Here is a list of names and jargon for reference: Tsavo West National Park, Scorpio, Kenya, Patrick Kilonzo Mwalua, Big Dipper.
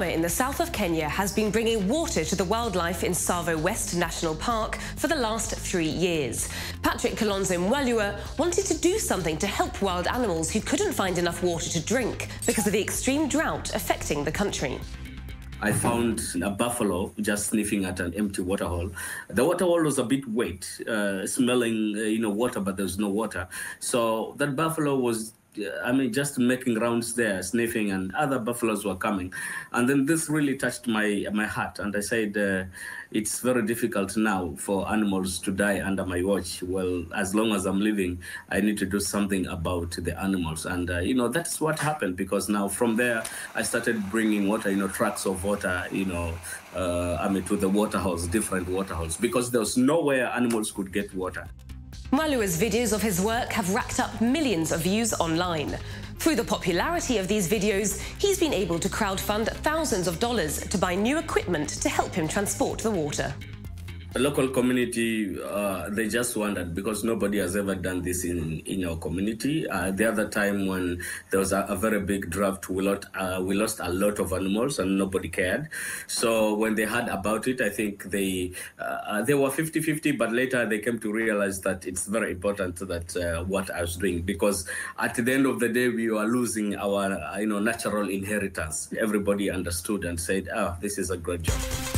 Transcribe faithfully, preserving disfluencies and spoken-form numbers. farmer in the south of Kenya has been bringing water to the wildlife in Tsavo West National Park for the last three years. Patrick Kilonzo Mwalua wanted to do something to help wild animals who couldn't find enough water to drink because of the extreme drought affecting the country. I found a buffalo just sniffing at an empty waterhole. The waterhole was a bit wet, uh, smelling uh, you know, water, but there was no water. So that buffalo was, I mean, just making rounds there, sniffing, and other buffaloes were coming. And then this really touched my, my heart, and I said, uh, it's very difficult now for animals to die under my watch. Well, as long as I'm living, I need to do something about the animals. And, uh, you know, that's what happened, because now from there, I started bringing water, you know, trucks of water, you know, uh, I mean, to the waterholes, different waterholes, because there was nowhere animals could get water. Mwalua's videos of his work have racked up millions of views online. Through the popularity of these videos, he's been able to crowdfund thousands of dollars to buy new equipment to help him transport the water. The local community, uh, they just wondered, because nobody has ever done this in, in our community. Uh, the other time when there was a, a very big drought, we lost, uh, we lost a lot of animals and nobody cared. So when they heard about it, I think they, uh, they were fifty fifty, but later they came to realize that it's very important that uh, what I was doing, because at the end of the day, we were losing our you know, natural inheritance. Everybody understood and said, oh, this is a great job.